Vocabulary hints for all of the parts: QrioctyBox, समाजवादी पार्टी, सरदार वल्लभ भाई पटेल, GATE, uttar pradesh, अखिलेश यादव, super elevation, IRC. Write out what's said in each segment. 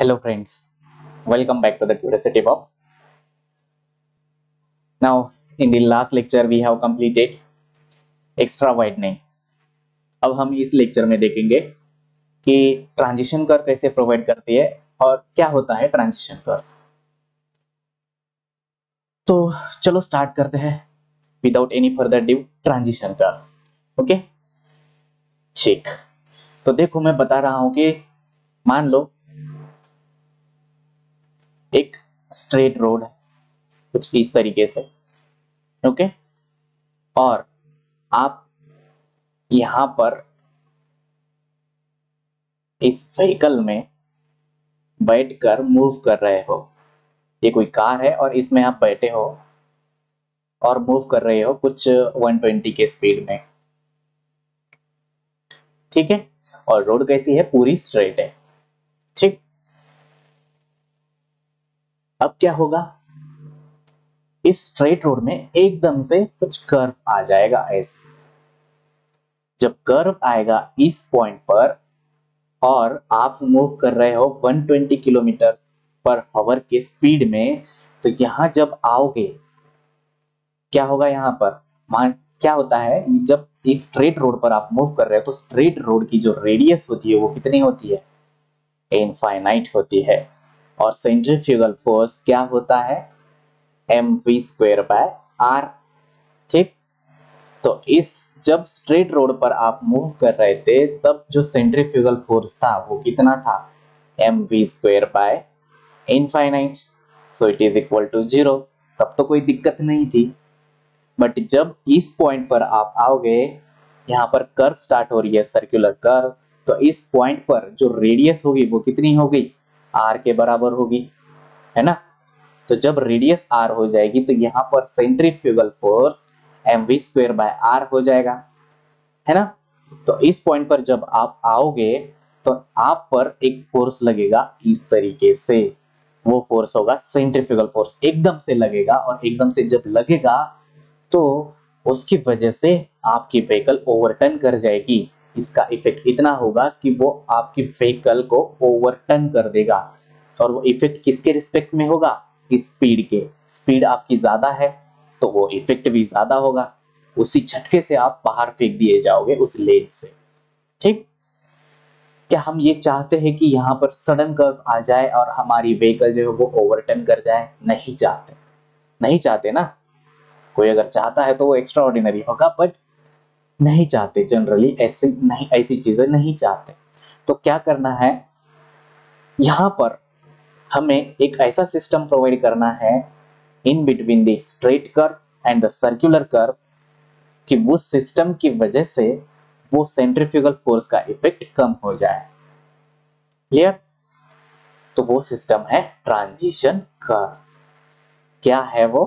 Hello friends, welcome back to the Curiosity Box. Now in the last lecture we have completed extra widening. अब हम इस lecture में देखेंगे कि transition curve कैसे प्रोवाइड करती है और क्या होता है ट्रांजिशन कर्व। तो चलो स्टार्ट करते हैं without any further due transition curve. Okay ठीक, तो देखो मैं बता रहा हूं कि मान लो एक स्ट्रेट रोड है कुछ इस तरीके से, ओके, और आप यहां पर इस व्हीकल में बैठकर मूव कर रहे हो। ये कोई कार है और इसमें आप बैठे हो और मूव कर रहे हो कुछ 120 के स्पीड में, ठीक है। और रोड कैसी है? पूरी स्ट्रेट है, ठीक। अब क्या होगा, इस स्ट्रेट रोड में एकदम से कुछ कर्व आ जाएगा ऐसे। जब कर्व आएगा इस पॉइंट पर और आप मूव कर रहे हो 120 किलोमीटर पर आवर के स्पीड में, तो यहां जब आओगे क्या होगा, यहां पर मान क्या होता है, जब इस स्ट्रेट रोड पर आप मूव कर रहे हो तो स्ट्रेट रोड की जो रेडियस होती है वो कितनी होती है? इनफाइनाइट होती है। और सेंट्रीफ्यूगल फोर्स क्या होता है? mv²/r, ठीक। तो इस जब स्ट्रेट रोड पर आप मूव कर रहे थे तब जो सेंट्रीफ्यूगल फोर्स था वो कितना था? mv²/infinite, so it is equal to 0। तब तो कोई दिक्कत नहीं थी, बट जब इस पॉइंट पर आप आओगे, यहाँ पर कर्व स्टार्ट हो रही है सर्कुलर कर्व, तो इस पॉइंट पर जो रेडियस होगी वो कितनी होगी? r के बराबर होगी, है ना। तो जब रेडियस r हो जाएगी तो यहाँ पर सेंट्रीफ्यूगल फोर्स mv²/r हो जाएगा, है ना। तो इस पॉइंट पर जब आप आओगे तो आप पर एक फोर्स लगेगा इस तरीके से, वो फोर्स होगा सेंट्रीफ्यूगल फोर्स, एकदम से लगेगा। और एकदम से जब लगेगा तो उसकी वजह से आपकी व्हीकल ओवरटर्न कर जाएगी। इसका इफेक्ट इतना होगा कि वो आपकी व्हीकल को ओवरटर्न कर देगा। और वो इफेक्ट किसके रिस्पेक्ट में होगा? इस स्पीड के। स्पीड आपकी ज्यादा है तो वो इफेक्ट भी ज्यादा होगा, उसी झटके से आप बाहर फेंक दिए जाओगे उस लेन से, ठीक। क्या हम ये चाहते हैं कि यहाँ पर सडन कर्व आ जाए और हमारी व्हीकल जो है वो ओवरटर्न कर जाए? नहीं चाहते, नहीं चाहते ना। कोई अगर चाहता है तो वो एक्स्ट्रा ऑर्डिनरी होगा, बट नहीं चाहते जनरली, ऐसे नहीं, ऐसी चीजें नहीं चाहते। तो क्या करना है, यहाँ पर हमें एक ऐसा सिस्टम प्रोवाइड करना है in between the straight curve and the circular curve कि वो सिस्टम की वजह से वो सेंट्रीफ्यूगल फोर्स का इफेक्ट कम हो जाए, क्लियर। तो वो सिस्टम है ट्रांजिशन कर्व। क्या है वो?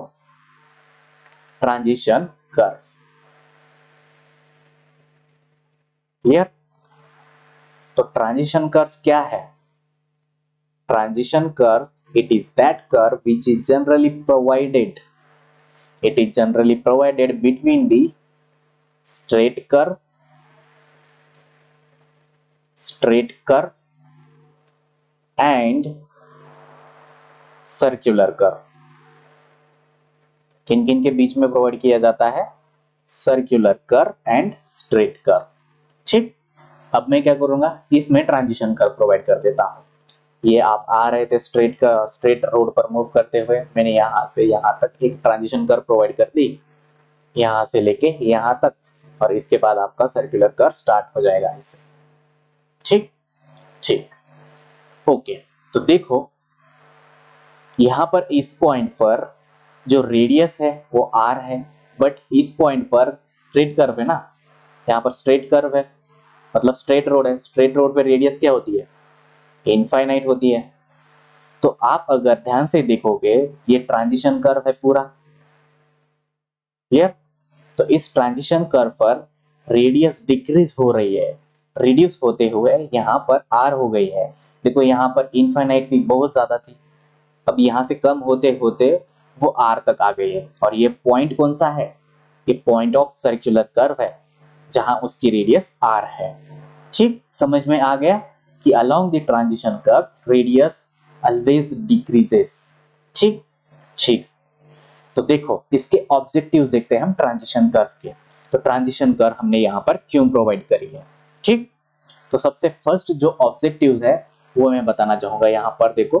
Transition curve, clear. तो ट्रांजिशन कर्व क्या है? Transition curve, it is that curve which is generally provided, it is generally provided between the straight curve and circular curve. किन किन के बीच में प्रोवाइड किया जाता है? Circular curve and straight curve, ठीक। अब मैं क्या करूंगा, इसमें ट्रांजिशन कर्व प्रोवाइड कर देता हूँ। ये आप आ रहे थे स्ट्रेट रोड पर मूव करते हुए, मैंने यहाँ से यहाँ तक एक ट्रांजिशन कर्व प्रोवाइड कर दी, यहाँ से लेके यहाँ तक, और इसके बाद आपका सर्कुलर कर्व स्टार्ट हो जाएगा इससे, ठीक ठीक, ओके। तो देखो यहाँ पर इस पॉइंट पर जो रेडियस है वो आर है, बट इस पॉइंट पर स्ट्रेट कर्व है ना, यहाँ पर स्ट्रेट कर्व है मतलब स्ट्रेट रोड है। स्ट्रेट रोड पे रेडियस क्या होती है? इनफाइनाइट होती है। तो आप अगर ध्यान से देखोगे ये ट्रांजिशन कर्व है पूरा, क्लियर। तो इस ट्रांजिशन कर्व पर रेडियस डिक्रीज हो रही है, रिड्यूस होते हुए यहाँ पर आर हो गई है। देखो यहाँ पर इनफाइनाइट थी, बहुत ज्यादा थी, अब यहाँ से कम होते होते वो आर तक आ गई है। और ये पॉइंट कौन सा है? ये पॉइंट ऑफ सर्कुलर कर्व है जहां उसकी रेडियस r है, ठीक। समझ में आ गया? कि along the transition curve radius always decreases। ठीक। तो देखो इसके ऑब्जेक्टिव्स देखते हैं हम ट्रांजिशन कर्व के। तो ट्रांजिशन कर्व हमने यहाँ पर क्यों प्रोवाइड करी है, ठीक। तो सबसे फर्स्ट जो ऑब्जेक्टिव्स है वो मैं बताना चाहूंगा। यहाँ पर देखो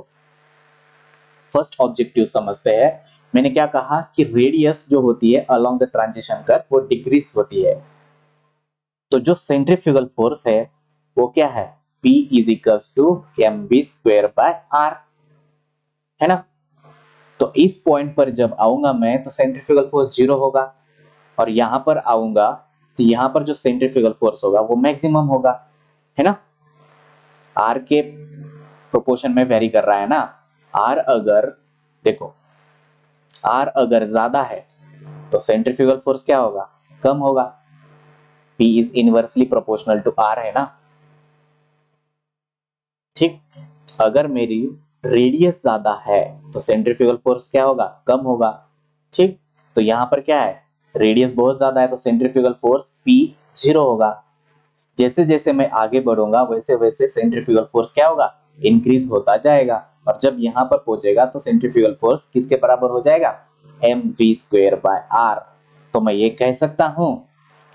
फर्स्ट ऑब्जेक्टिव समझते हैं। मैंने क्या कहा कि रेडियस जो होती है अलोंग द ट्रांजिशन कर्व वो डिक्रीज होती है, तो जो सेंट्रीफ्यूगल फोर्स है वो क्या है, P equals to mv square by r, है ना। तो इस पॉइंट पर जब आऊंगा मैं तो सेंट्रीफ्यूगल फोर्स 0 होगा, और यहाँ पर आऊंगा तो यहाँ पर जो सेंट्रीफ्यूगल फोर्स होगा वो मैक्सिमम होगा, है ना। r के प्रोपोर्शन में वेरी कर रहा है ना। r अगर देखो r अगर ज्यादा है तो सेंट्रीफ्यूगल फोर्स क्या होगा, कम होगा। P is inversely proportional to r, है ना, ठीक। अगर मेरी रेडियस ज्यादा है तो सेंट्रीफ्यूगल फोर्स क्या होगा, कम होगा, ठीक। तो यहाँ पर क्या है, रेडियस बहुत ज्यादा है तो सेंट्रीफ्यूगल फोर्स P 0 होगा। जैसे जैसे मैं आगे बढ़ूंगा वैसे वैसे सेंट्रीफ्यूगल फोर्स क्या होगा, इंक्रीज होता जाएगा, और जब यहाँ पर पहुंचेगा तो सेंट्रीफ्यूगल फोर्स किसके बराबर हो जाएगा, mv स्क्वायर बाय r। तो मैं ये कह सकता हूँ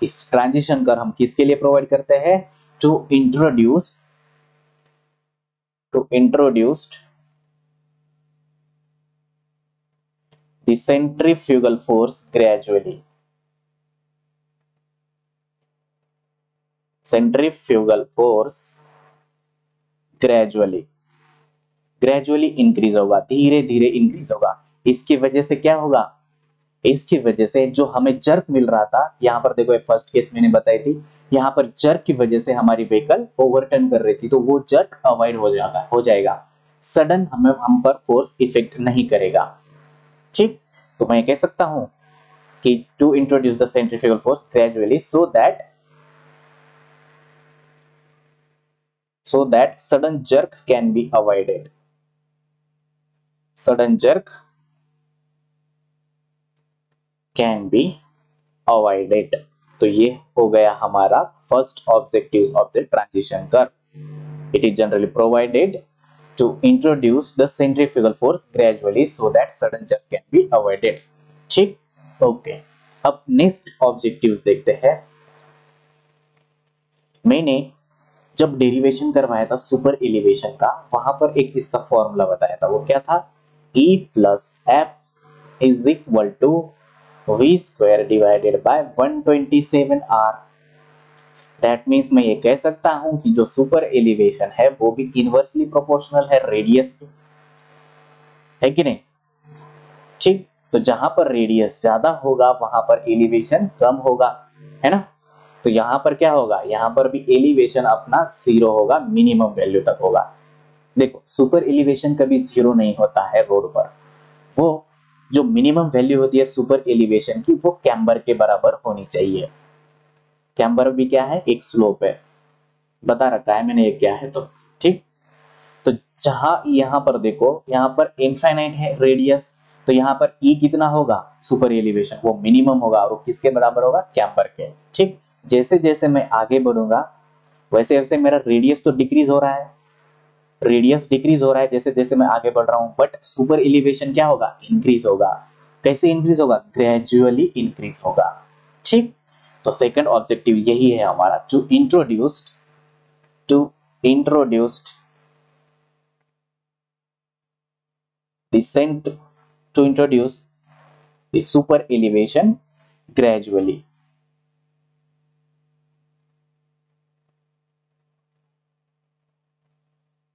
कि ट्रांजिशन कर्व हम किसके लिए प्रोवाइड करते हैं, जो introduced the centrifugal force gradually. Centrifugal force gradually increase होगा, धीरे धीरे इंक्रीज होगा। इसकी वजह से क्या होगा, इसकी वजह से जो हमें जर्क मिल रहा था, यहाँ पर देखो फर्स्ट केस मैंने बताई थी, यहाँ पर जर्क की वजह से हमारी व्हीकल ओवरटर्न कर रही थी, तो वो जर्क अवॉइड हो जाएगा। सडन हमें हम पर फोर्स इफेक्ट नहीं करेगा, ठीक। तो मैं कह सकता हूँ कि to introduce the centrifugal force gradually so that sudden jerk can be avoided, तो ये हो गया हमारा first objective of the transition curve. It is generally provided to introduce the centrifugal force gradually so that sudden jerk can be avoided, ठीक, okay. अब next objectives देखते हैं। मैंने जब डेरिवेशन करवाया था सुपर एलिवेशन का, वहां पर एक इसका फॉर्मूला बताया था, वो क्या था, E plus F is equal to V square divided by 127R। That means मैं ये कह सकता हूं कि जो सुपर एलिवेशन है वो भी इनवर्सली प्रोपोर्शनल है रेडियस के, है कि नहीं, ठीक। तो जहां पर रेडियस ज्यादा होगा वहां पर एलिवेशन कम होगा, है ना। तो यहाँ पर क्या होगा, यहाँ पर भी एलिवेशन अपना 0 होगा, मिनिमम वैल्यू तक होगा। देखो सुपर एलिवेशन कभी 0 नहीं होता है रोड पर, वो जो मिनिमम वैल्यू होती है सुपर एलिवेशन की वो कैम्बर के बराबर होनी चाहिए। कैम्बर भी क्या है, एक स्लोप है, बता रखा है मैंने ये क्या है, तो ठीक। तो जहां यहाँ पर देखो यहाँ पर इनफाइनाइट है रेडियस, तो यहाँ पर ई कितना होगा, सुपर एलिवेशन वो मिनिमम होगा, और वो किसके बराबर होगा, कैम्बर के, ठीक। जैसे जैसे मैं आगे बढ़ूंगा वैसे वैसे मेरा रेडियस तो डिक्रीज हो रहा है, जैसे जैसे मैं आगे बढ़ रहा हूं, बट सुपर एलिवेशन क्या होगा, इंक्रीज होगा। कैसे इंक्रीज होगा, ग्रेजुअली इंक्रीज होगा, ठीक। तो सेकंड ऑब्जेक्टिव यही है हमारा, to introduce the super elevation gradually.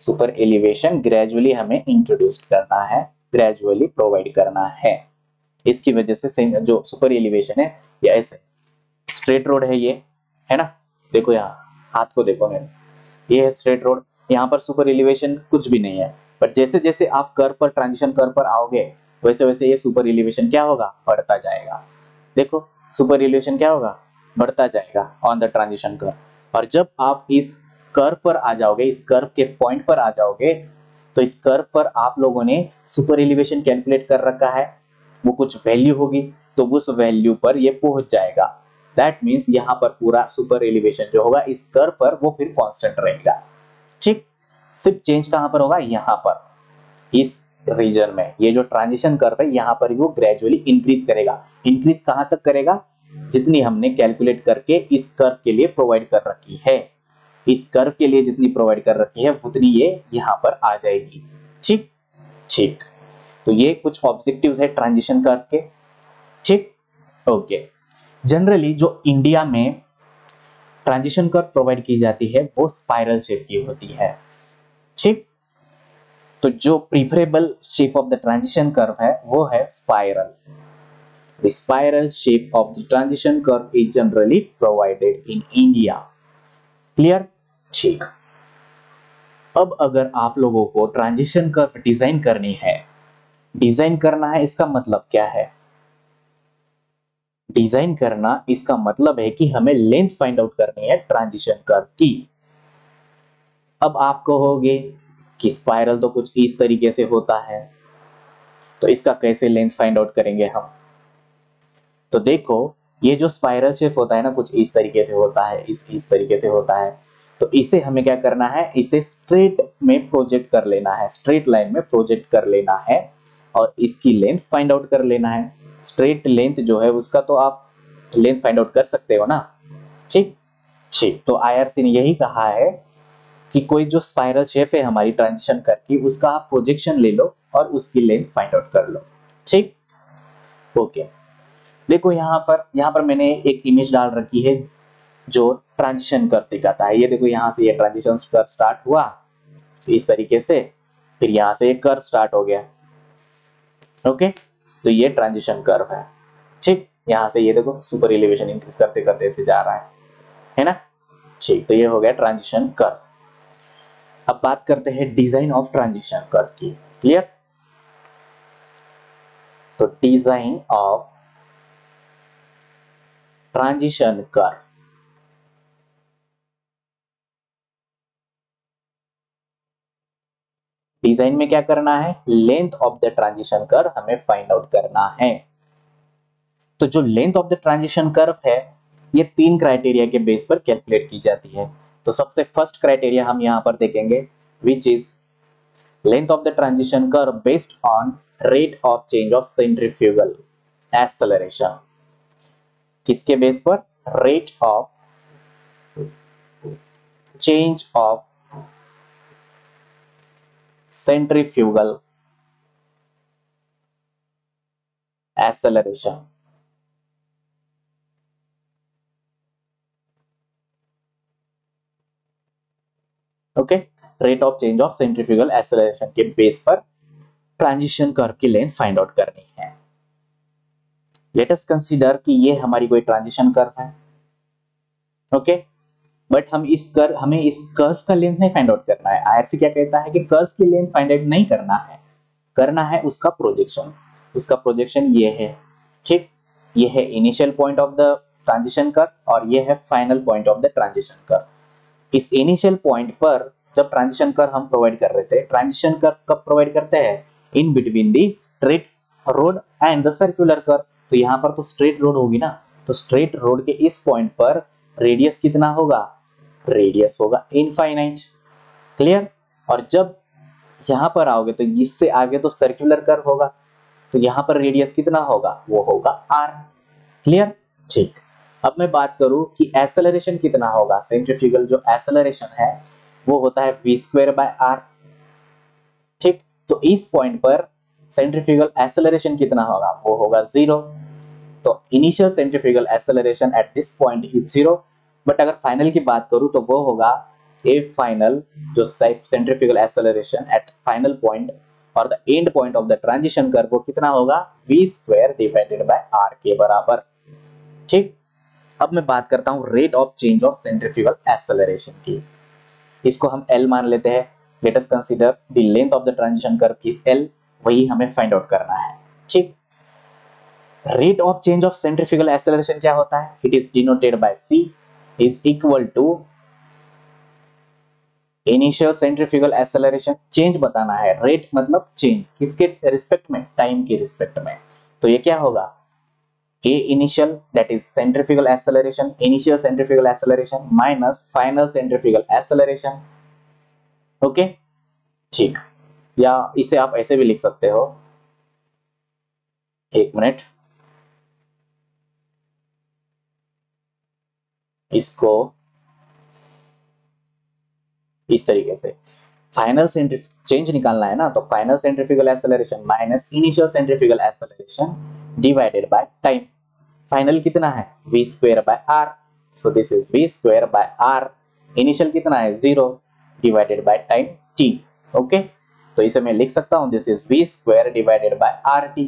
Super elevation gradually हमें इंट्रोड्यूस करना है, ग्रेजुअली प्रोवाइड करना है। इसकी वजह से जो सुपर एलिवेशन है या ऐसे स्ट्रेट रोड है ये, है ना, देखो यहाँ हाथ को देखो मेरे, ये है स्ट्रेट रोड, यहाँ पर सुपर एलिवेशन कुछ भी नहीं है, बट जैसे जैसे आप कर्व पर ट्रांजिशन कर्व पर आओगे वैसे वैसे ये सुपर एलिवेशन क्या होगा, बढ़ता जाएगा। देखो सुपर एलिवेशन क्या होगा, बढ़ता जाएगा ऑन द ट्रांजिशन कर्व, और जब आप इस कर्व पर आ जाओगे, इस कर्व के पॉइंट पर आ जाओगे, तो इस कर्व पर आप लोगों ने सुपर एलिवेशन कैलकुलेट कर रखा है, वो कुछ वैल्यू होगी, तो उस वैल्यू पर ये पहुंच जाएगा। दैट मीन्स यहाँ पर पूरा सुपर एलिवेशन जो होगा इस कर्व पर वो फिर कांस्टेंट रहेगा, ठीक, सिर्फ चेंज कहां पर होगा, यहां पर इस रीजन में ये जो ट्रांजिशन कर्व है यहां पर वो ग्रेजुअली इंक्रीज करेगा। इंक्रीज कहां तक करेगा, जितनी हमने कैलकुलेट करके इस कर्व के लिए प्रोवाइड कर रखी है, इस कर्व के लिए जितनी प्रोवाइड कर रखी है उतनी ये यहाँ पर आ जाएगी। ठीक ठीक, तो ये कुछ ऑब्जेक्टिव्स है ट्रांजिशन कर्व के। ठीक, ओके। जनरली जो इंडिया में ट्रांजिशन कर्व प्रोवाइड की जाती है वो स्पाइरल शेप की होती है। ठीक, तो जो preferable shape of the transition curve है वो है spiral. The spiral shape of the transition curve is generally provided in India. Clear? ठीक। अब अगर आप लोगों को ट्रांजिशन कर्व डिजाइन करनी है, डिजाइन करना है इसका मतलब क्या है, डिजाइन करना इसका मतलब है कि हमें लेंथ फाइंड आउट करनी है ट्रांजिशन कर्व की। अब आप कहोगे कि स्पाइरल तो कुछ इस तरीके से होता है, तो इसका कैसे लेंथ फाइंड आउट करेंगे हम। तो देखो ये जो स्पाइरल शेप होता है ना कुछ इस तरीके से होता है, इस तरीके से होता है, तो इसे हमें क्या करना है, इसे स्ट्रेट में प्रोजेक्ट कर लेना है, स्ट्रेट लाइन में प्रोजेक्ट कर लेना है और इसकी लेंथ फाइंड आउट कर लेना है। स्ट्रेट लेंथ जो है उसका तो आप लेंथ फाइंड आउट कर सकते हो ना। ठीक ठीक, तो आईआरसी ने यही कहा है कि कोई जो स्पाइरल शेप है हमारी ट्रांजिशन कर्व की उसका आप प्रोजेक्शन ले लो और उसकी लेंथ फाइंड आउट कर लो। ठीक, ओके। देखो यहाँ पर मैंने एक इमेज डाल रखी है जो ट्रांजिशन कर्व दिखाता है। ये देखो यहाँ से ये ट्रांजिशन कर्व स्टार्ट हुआ इस तरीके से, फिर यहाँ से ये कर्व स्टार्ट हो गया। ओके, तो ये ट्रांजिशन कर्व है। ठीक, यहाँ से ये देखो सुपर एलिवेशन इंक्रीज करते करते ऐसे जा रहा है ना। ठीक, तो ये हो गया ट्रांजिशन कर्व। अब बात करते हैं डिजाइन ऑफ ट्रांजिशन कर्व की। क्लियर, तो design of transition curve, design में क्या करना है, length of the transition curve हमें फाइंड आउट करना है। तो जो length of the transition curve है ये 3 क्राइटेरिया के बेस पर कैलकुलेट की जाती है। तो सबसे फर्स्ट क्राइटेरिया हम यहां पर देखेंगे, which is length of the transition curve based on rate of change of centrifugal acceleration. किसके बेस पर, rate of change of centrifugal acceleration. Okay, rate of change of centrifugal acceleration के base पर transition curve की length find out करनी है। Let us consider कि ये हमारी कोई ट्रांजिशन कर्व है। ओके, बट हमें इस कर्व का लेंथ नहीं फाइंड आउट करना है। आईआरसी क्या कहता है कि कर्व की लेंथ फाइंड आउट नहीं करना है, करना है उसका प्रोजेक्शन। उसका प्रोजेक्शन ये है। ठीक, ये है initial point of the transition curve और ये है final point of the transition curve. इस इनिशियल पॉइंट पर जब ट्रांजिशन कर्व हम प्रोवाइड कर रहे थे, ट्रांजिशन कर्व कब प्रोवाइड करते हैं, in between the straight road and the circular curve. तो यहाँ पर तो स्ट्रेट रोड होगी ना, तो स्ट्रेट रोड के इस पॉइंट पर रेडियस कितना होगा, रेडियस होगा इनफाइनाइट। क्लियर, और जब यहाँ पर आओगे तो इससे आगे तो सर्कुलर कर्व होगा, तो यहाँ पर रेडियस कितना होगा, वो होगा r। क्लियर, ठीक। अब मैं बात करूँ कि एक्सेलरेशन कितना होगा, सेंट्रीफ्यूगल जो एक्सेलरेशन है वो होता है v²/r। ठीक, तो इस पॉइंट पर सेंट्रीफ्यूगल एक्सेलरेशन कितना होगा, वो होगा 0। तो initial centrifugal acceleration at this point is 0, but अगर फाइनल की बात करूं तो वो होगा ए फाइनल, जो centrifugal acceleration at final point और the end point of the transition curve, वो कितना होगा, v² r के बराबर। ठीक, अब मैं बात करता हूं rate of change of centrifugal acceleration की। इसको हम l मान लेते हैं। Let us consider the length of the transition curve is l, वही हमें फाइंड आउट करना है। ठीक, rate of change of centrifugal acceleration क्या होता है, it is denoted by c is equal to initial centrifugal acceleration. Change बताना है, रेट मतलब चेंज, किसके रिस्पेक्ट में, टाइम के रिस्पेक्ट में। तो ये क्या होगा, a initial that is centrifugal acceleration, initial centrifugal acceleration minus final centrifugal acceleration. Okay ठीक, या इसे आप ऐसे भी लिख सकते हो, एक मिनट, इसको इस तरीके से फाइनल सेंट्रीफ्यूगल चेंज निकालना है ना, तो final centrifugal acceleration minus initial centrifugal acceleration divided by time. Final कितना है v square by r, so this is v square by r। Initial कितना है 0 divided by time t। Okay तो इसे मैं लिख सकता हूं this is v square divided by rt।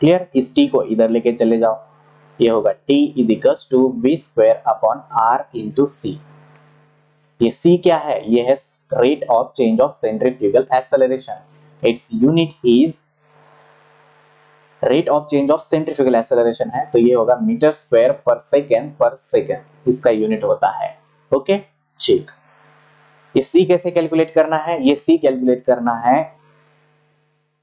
Clear, इस t को इधर लेके चले जाओ, ये होगा t equals to v square upon r into c। ये c क्या है, ये है rate of change of centrifugal acceleration. Its unit is rate of change of centrifugal acceleration है, तो ये होगा मीटर स्क्वायर पर सेकंड इसका यूनिट होता है। ओके ठीक, ये c कैसे कैलकुलेट करना है, ये c कैलकुलेट करना है,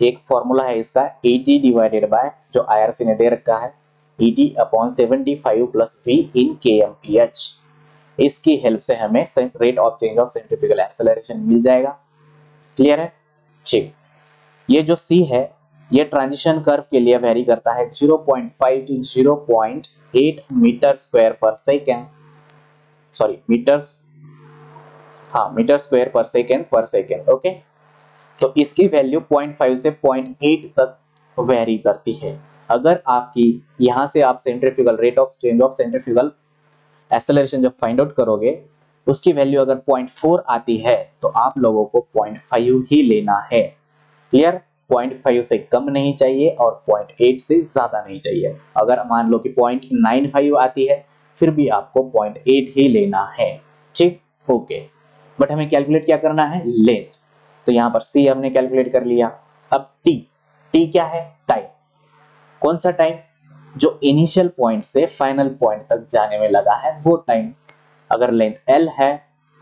एक फॉर्मूला है इसका et डिवाइडेड बाय, जो IRC ने दे रखा है, et upon 75 plus v in kmph। इसकी हेल्प से हमें rate of change of centrifugal acceleration मिल जाएगा। क्लियर है ठीक। ये जो c है ये ट्रांजिशन कर्व के लिए वेरी करता है 0.5 टू 0.8 मीटर स्क्वायर पर सेकेंड, सॉरी मीटर्स, हाँ मीटर स्क्वायर पर सेकेंड ओके। तो इसकी वैल्यू 0.5 से 0.8 तक वेरी करती है। अगर आपकी यहाँ से आप centrifugal rate of change of centrifugal acceleration जब फाइंड आउट करोगे, उसकी वैल्यू अगर 0.4 आती है तो आप लोगों को 0.5 ही लेना है। क्लियर, 0.5 से कम नहीं चाहिए और 0.8 से ज्यादा नहीं चाहिए। अगर मान लो कि 0.95 आती है फिर भी आपको 0.8 ही लेना है। ठीक ओके, बट हमें कैलकुलेट क्या करना है, लेंथ। तो यहाँ पर c हमने कैलकुलेट कर लिया। अब t क्या है, टाइम। कौन सा टाइम, जो इनिशियल पॉइंट से फाइनल पॉइंट तक जाने में लगा है वो टाइम। अगर लेंथ l है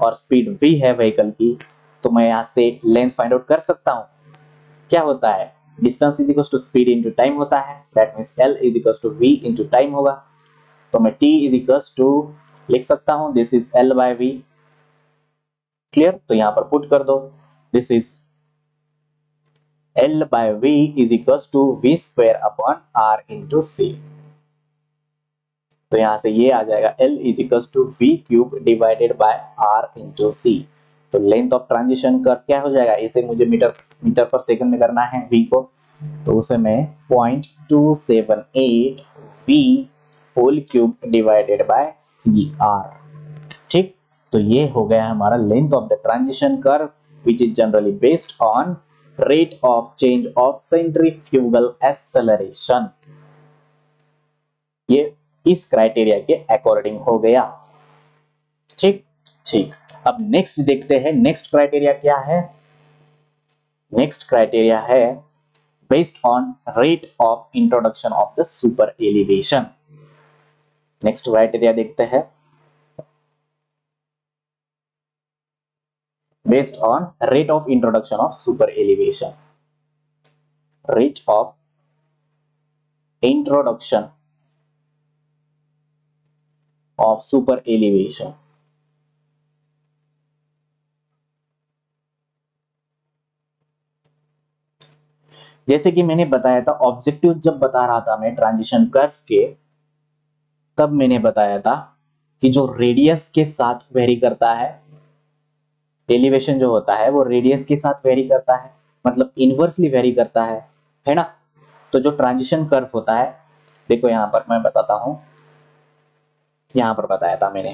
और स्पीड v है व्हीकल की, तो मैं यहाँ से लेंथ फाइंड आउट कर सकता हूँ। क्या होता है, distance is equals to speed into time होता है, that means l is equals to v into time होगा। तो मैं t इज इक्वल्स टू लिख सकता हूँ this is l by v। Clear, तो यहाँ पर पुट कर दो this is L by V is equals to V square upon R into C। तो यहाँ से ये आ जाएगा L is equals to V cube divided by R into C। तो लेंथ ऑफ ट्रांजिशन कर्व क्या हो जाएगा, इसे मुझे मीटर पर सेकंड में करना है V को, तो उसे मैं 0.278 V whole cube divided by CR। ठीक, तो ये हो गया हमारा length of the transition curve which is generally based on rate of change of centrifugal acceleration। ये इस क्राइटेरिया के अकॉर्डिंग हो गया। ठीक ठीक, अब नेक्स्ट देखते हैं नेक्स्ट क्राइटेरिया क्या है। नेक्स्ट क्राइटेरिया है based on rate of introduction of the super elevation. Next criteria देखते हैं based on rate of introduction of super elevation। rate of introduction of super elevation, जैसे कि मैंने बताया था ऑब्जेक्टिव जब बता रहा था मैं ट्रांजिशन कर्व के, तब मैंने बताया था कि जो रेडियस के साथ वेरी करता है, एलिवेशन जो होता है वो रेडियस के साथ वेरी करता है, मतलब इनवर्सली वेरी करता है ना। तो जो ट्रांजिशन कर्व होता है, देखो यहाँ पर मैं बताता हूँ, यहाँ पर बताया था मैंने,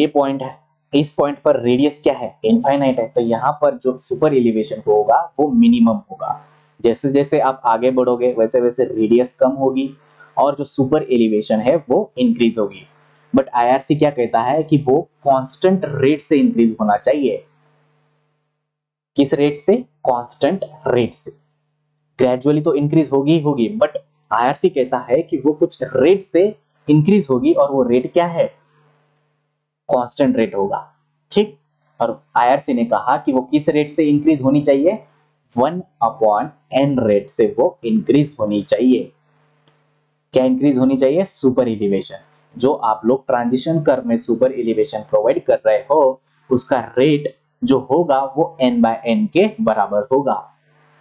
ये पॉइंट है, इस पॉइंट पर रेडियस क्या है, इनफाइनाइट है। तो यहाँ पर जो सुपर एलिवेशन होगा वो मिनिमम होगा। जैसे जैसे आप आगे बढ़ोगे वैसे वैसे रेडियस कम होगी और जो सुपर एलिवेशन है वो इंक्रीज होगी। बट IRC क्या कहता है कि वो कांस्टेंट रेट से इंक्रीज होना चाहिए। किस रेट से, कांस्टेंट रेट से। ग्रेजुअली तो इंक्रीज होगी होगी, बट IRC कहता है कि वो कुछ रेट से इंक्रीज होगी और वो रेट क्या है, कांस्टेंट रेट होगा। ठीक, और IRC ने कहा कि वो किस रेट से इंक्रीज होनी चाहिए, 1/n रेट से वो इंक्रीज होनी चाहिए। क्या इंक्रीज होनी चाहिए, सुपर एलिवेशन। जो आप लोग ट्रांजिशन कर्व में सुपर एलिवेशन प्रोवाइड कर रहे हो उसका रेट जो होगा वो एन बाय एन के बराबर होगा।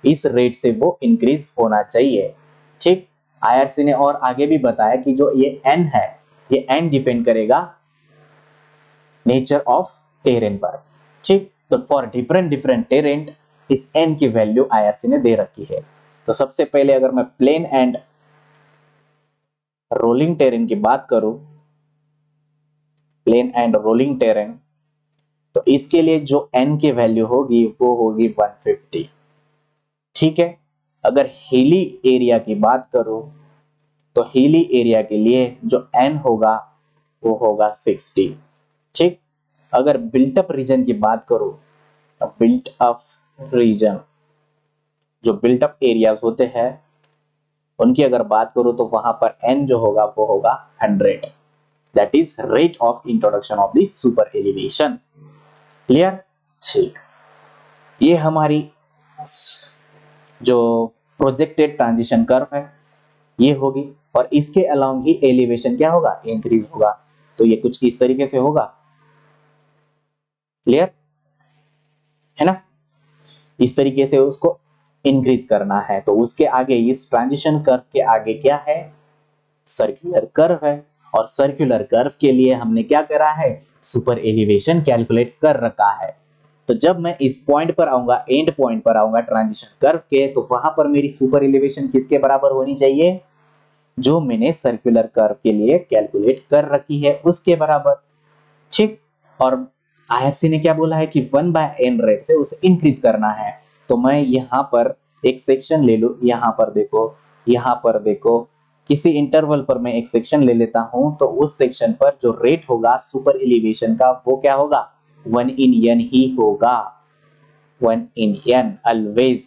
इस रेट से वो इंक्रीज होना चाहिए। ठीक, आईआरसी ने और आगे भी बताया कि जो ये एन है, ये एन डिपेंड करेगा नेचर ऑफ टेरेन पर। ठीक, तो फॉर डिफरेंट टेरेन इस एन की वैल्यू आईआरसी ने दे रखी है। तो सबसे पहले अगर मैं प्लेन एंड रोलिंग टेरेन की बात करूं, प्लेन एंड रोलिंग टेरेन, तो इसके लिए जो एन की वैल्यू होगी वो होगी 150। ठीक है, अगर हिली एरिया की बात करूं तो हिली एरिया के लिए जो एन होगा वो होगा 60। ठीक, अगर बिल्ट अप रीजन की बात करूं तो बिल्ट अप रीजन, जो बिल्ट अप एरियाज होते हैं उनकी अगर बात करूं तो वहां पर एन जो होगा वो होगा 100। That is rate of introduction of the super elevation. Clear? ठीक, ये हमारी जो प्रोजेक्टेड ट्रांजिशन कर्व है ये होगी, और इसके अलाउंग ही एलिवेशन क्या होगा, इंक्रीज होगा। तो ये कुछ इस तरीके से होगा। क्लियर है ना? इस तरीके से उसको इंक्रीज करना है। तो उसके आगे, इस ट्रांजिशन कर्व के आगे क्या है, सर्कुलर कर्व है, और सर्कुलर कर्व के लिए हमने क्या करा है, सुपर एलिवेशन कैलकुलेट कर रखा है। तो जब मैं इस पॉइंट पर आऊंगा, एंड पॉइंट पर आऊंगा ट्रांजिशन कर्व के, तो वहां पर मेरी सुपर एलिवेशन किसके बराबर होनी चाहिए, जो मैंने सर्कुलर कर्व के लिए कैलकुलेट कर रखी है उसके बराबर। ठीक, और आईआरसी ने क्या बोला है कि 1/n रेट से उसे इंक्रीज करना है। तो मैं यहाँ पर एक सेक्शन ले लूँ, यहाँ पर देखो, यहाँ पर देखो, किसी इंटरवल पर मैं एक सेक्शन ले लेता हूँ। तो उस सेक्शन पर जो रेट होगा सुपर एलिवेशन का वो क्या होगा, 1/n ही होगा। 1/n always.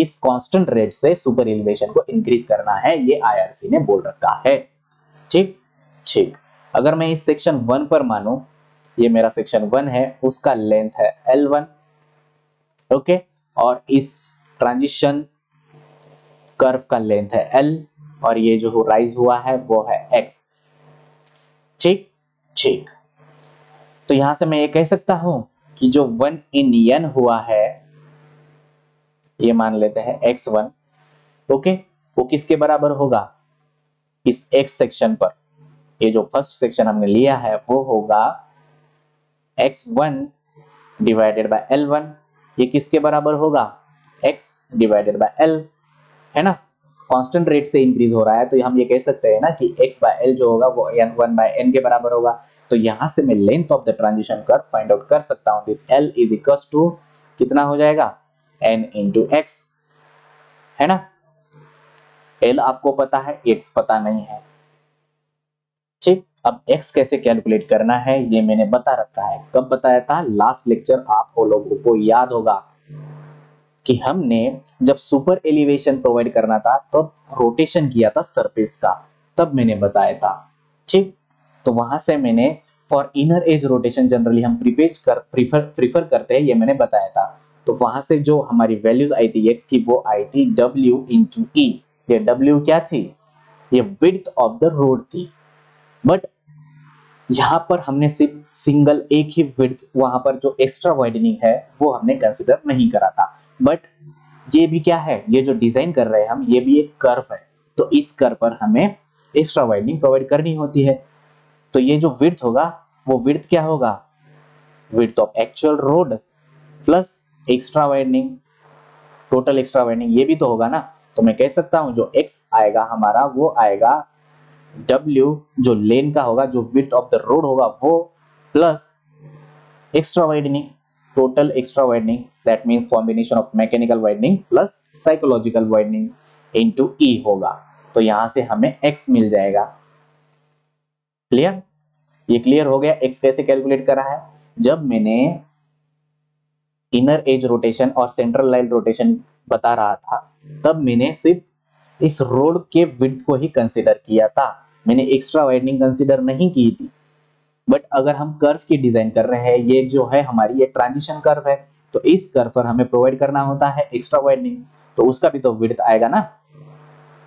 इस कांस्टेंट रेट से सुपर एलिवेशन को इंक्रीज करना है, ये आईआरसी ने बोल रखा है। ठीक ठीक, अगर मैं इस सेक्शन 1 पर मानूं, ये मेरा सेक्शन 1 है, उसका लेंथ है L1। ओके, और इस ट्रांजिशन कर्व का लेंथ है L, और ये जो राइज हुआ है वो है X। ठीक ठीक, तो यहां से मैं ये कह सकता हूं कि जो 1/n हुआ है, ये मान लेते हैं x1, ओके, वो किसके बराबर होगा, इस x सेक्शन पर, ये जो फर्स्ट सेक्शन हमने लिया है वो होगा x1 डिवाइडेड बाय L1। ये किसके बराबर होगा, x डिवाइडेड बाय L, है ना? कांस्टेंट रेट से इंक्रीज हो रहा है तो हम ये कह सकते हैं ना कि x बाय L जो होगा वो 1/n के बराबर होगा। तो यहाँ से मैं length of the transition curve find out कर सकता हूँ। This L is equals to कितना हो जाएगा, n into x, है ना? L आपको पता है, x पता नहीं है। ठीक, अब x कैसे कैलकुलेट करना है ये मैंने बता रखा है। कब बताया था, लास्ट लेक्चर आप लोगों को याद होगा कि हमने जब सुपर एलिवेशन प्रोवाइड करना था तब रोटेशन किया था सरफेस का, तब मैंने बताया था। ठीक, तो वहां से मैंने for inner edge rotation generally हम प्रीफर करते हैं, ये मैंने बताया था। तो वहां से जो हमारी वैल्यूज आई थी एक्स की, वो आई थी w into e। ये w क्या थी, ये विड्थ ऑफ द रोड थी, बट यहाँ पर हमने सिर्फ सिंगल एक ही विड्थ, वहां पर जो एक्स्ट्रा वाइडनिंग है वो हमने कंसिडर नहीं करा था। बट ये भी क्या है, ये जो डिजाइन कर रहे हैं हम, ये भी एक कर्व है, तो इस कर्व पर हमें एक्स्ट्रा वाइडनिंग प्रोवाइड करनी होती है। तो ये जो विड्थ होगा वो विड्थ क्या होगा, width of actual road plus extra widening, total extra widening, ये भी तो होगा ना। तो मैं कह सकता हूं जो x आएगा हमारा, वो आएगा w जो लेन का होगा, जो विड्थ ऑफ द रोड होगा वो, plus extra widening, total extra widening, that means combination of mechanical widening plus psychological widening into e होगा। तो यहां से हमें x मिल जाएगा। क्लियर? ये क्लियर हो गया x कैसे कैलकुलेट करा है। जब मैंने इनर एज रोटेशन और सेंट्रल लाइन रोटेशन बता रहा था तब मैंने सिर्फ इस रोड के विड्थ को ही कंसीडर किया था, मैंने एक्स्ट्रा वाइडनिंग कंसीडर नहीं की थी। बट अगर हम कर्व की डिजाइन कर रहे हैं, ये जो है हमारी, ये ट्रांजिशन कर्व है, तो इस कर्व पर हमें प्रोवाइड करना होता है एक्स्ट्रा वाइडनिंग, तो उसका भी तो विड्थ आएगा ना।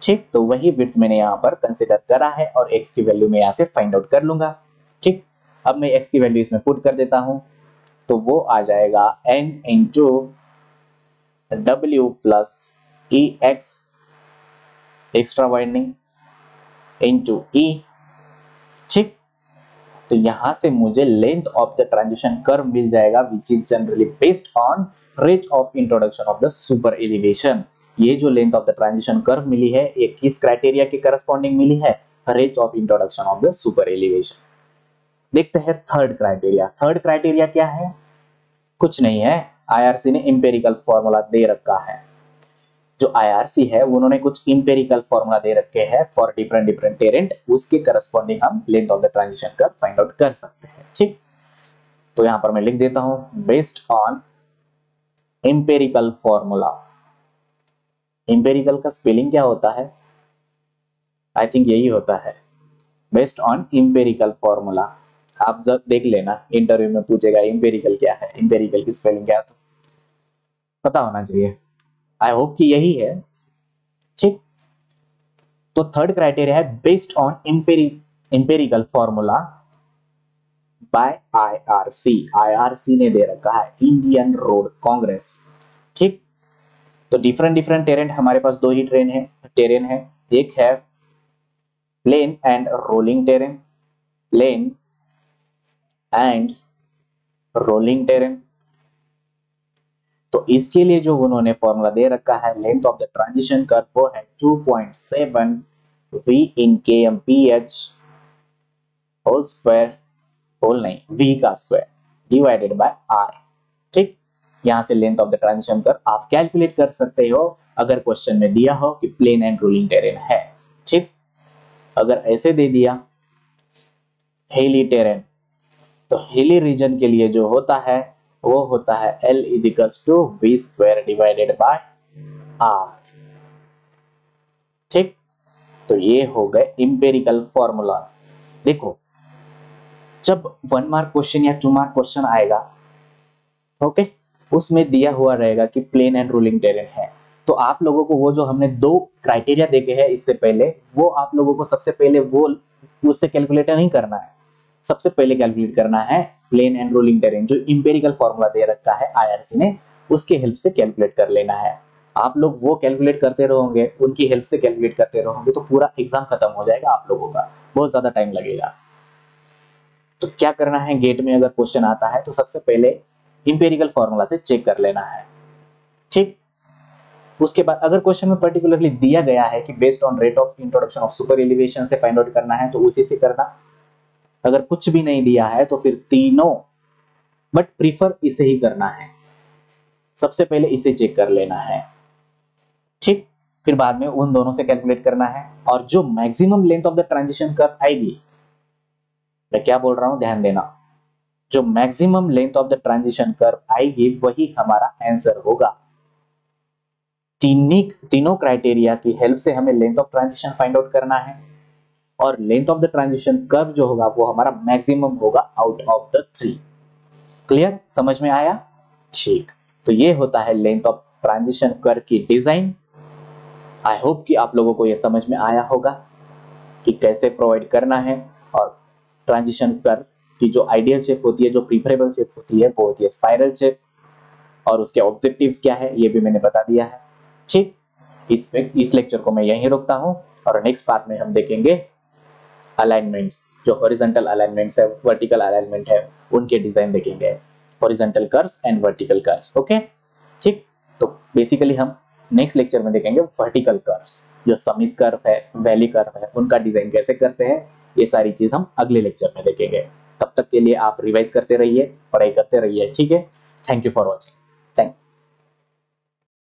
ठीक, तो वही विड्थ मैंने यहाँ पर कंसिडर करा है और x की वैल्यू मैं यहाँ से फाइंड आउट कर लूंगा। ठीक, अब मैं x की वैल्यू इसमें पुट कर देता हूँ तो वो आ जाएगा n into w plus E x extra widening into E. ठीक, तो यहाँ से मुझे length of the transition curve मिल जाएगा which is generally based on rate of introduction of the super elevation. ये जो length of the transition curve मिली है ये किस क्राइटेरिया के करस्पॉन्डिंग मिली है? Rate of introduction of the super elevation. देखते हैं थर्ड क्राइटेरिया। थर्ड क्राइटेरिया क्या है? कुछ नहीं है, आईआरसी ने एम्पेरिकल फॉर्मूला दे रखा है। जो आईआरसी है उन्होंने कुछ एम्पेरिकल फॉर्मूला दे रखे हैं फॉर डिफरेंट टेरेंट, उसके करस्पॉन्डिंग हम length of the transition curve find out कर सकते हैं। ठीक, तो यहाँ पर मैं लिख देता हूं based on empirical formula. Empirical का स्पेलिंग क्या होता है? आई थिंक यही होता है, बेस्ड ऑन एम्पेरिकल फॉर्मूला। आप जब देख लेना इंटरव्यू में पूछेगा एम्पेरिकल क्या है, एम्पेरिकल की स्पेलिंग क्या है तो पता होना चाहिए। आई होप कि यही है। ठीक, तो थर्ड क्राइटेरिया है based on empirical formula by IRC. IRC ने दे रखा है इंडियन रोड कांग्रेस। ठीक, तो डिफरेंट टेरेन हमारे पास दो ही टेरेन है, एक है plain and rolling terrain, plain and rolling terrain. तो इसके लिए जो उन्होंने फॉर्मूला दे रखा है length of the transition curve वो है 2.7 v in kmph whole square, whole नहीं v का स्क्वायर डिवाइडेड बाय r। ठीक, यहां से length of the transition curve आप कैलकुलेट कर सकते हो अगर क्वेश्चन में दिया हो कि प्लेन एंड रोलिंग टेरेन है। ठीक, अगर ऐसे दे दिया हेली टेरेन, तो हेली रीजन के लिए जो होता है वो होता है L is equals to V square divided by R। ठीक, तो ये हो गए एम्पेरिकल फॉर्मूलाज। देखो जब 1 मार्क क्वेश्चन या 2 मार्क क्वेश्चन आएगा, ओके, उसमें दिया हुआ रहेगा कि प्लेन एंड रूलिंग टेरेन है, तो आप लोगों को वो जो हमने 2 क्राइटेरिया देखे हैं इससे पहले वो आप लोगों को सबसे पहले वो उससे कैलकुलेट नहीं करना है। सबसे पहले कैलकुलेट करना है प्लेन एंड रोलिंग टेरेन जो एम्पेरिकल फॉर्मूला दे रखा है आईआरसी ने, उसके हेल्प से कैलकुलेट कर लेना है। आप लोग वो कैलकुलेट करते रहोगे, उनकी हेल्प से कैलकुलेट करते रहोगे तो पूरा एग्जाम खत्म हो जाएगा आप लोगों का, बहुत ज्यादा टाइम लगेगा। तो क्या करना है, गेट में अगर क्वेश्चन आता है तो सबसे पहले एम्पेरिकल फॉर्मूला से चेक कर लेना है। ठीक, उसके बाद अगर क्वेश्चन में पर्टिकुलरली दिया गया है कि based on rate of introduction of super elevation से फाइंड आउट करना है तो उसी से करना। अगर कुछ भी नहीं दिया है तो फिर तीनों, बट प्रीफर इसे ही करना है, सबसे पहले इसे चेक कर लेना है। ठीक, फिर बाद में उन दोनों से कैलकुलेट करना है और जो maximum length of the transition curve आएगी, मैं क्या बोल रहा हूं ध्यान देना, जो maximum length of the transition curve आएगी वही हमारा आंसर होगा। तीनों क्राइटेरिया की हेल्प से हमें length of transition find out करना है और length of the transition curve जो होगा वो हमारा मैक्सिमम होगा आउट ऑफ द 3। क्लियर, समझ में आया? ठीक, तो ये होता है लेंथ ऑफ ट्रांजिशन कर्व की डिजाइन। आई होप कि आप लोगों को ये समझ में आया होगा कि कैसे प्रोवाइड करना है और ट्रांजिशन कर्व की जो आइडियल शेप होती है, जो प्रीफरेबल शेप होती है वो होती है स्पाइरल शेप, और उसके ऑब्जेक्टिव्स क्या है ये भी मैंने बता दिया है। ठीक, इस लेक्चर को मैं यहीं रोकता हूँ और नेक्स्ट पार्ट में हम देखेंगे अलाइनमेंट्स, जो हॉरिजॉन्टल अलाइनमेंट्स है, वर्टिकल अलाइनमेंट है, उनके डिजाइन देखेंगे, horizontal curves and vertical curves. Okay, ठीक, तो बेसिकली हम नेक्स्ट लेक्चर में देखेंगे वर्टिकल कर्व्स, जो समिट कर्व है, वैली कर्व है, उनका डिजाइन कैसे करते हैं, ये सारी चीज हम अगले लेक्चर में देखेंगे। तब तक के लिए आप रिवाइज करते रहिए, पढ़ाई करते रहिए। ठीक है, थैंक यू फॉर वॉचिंग।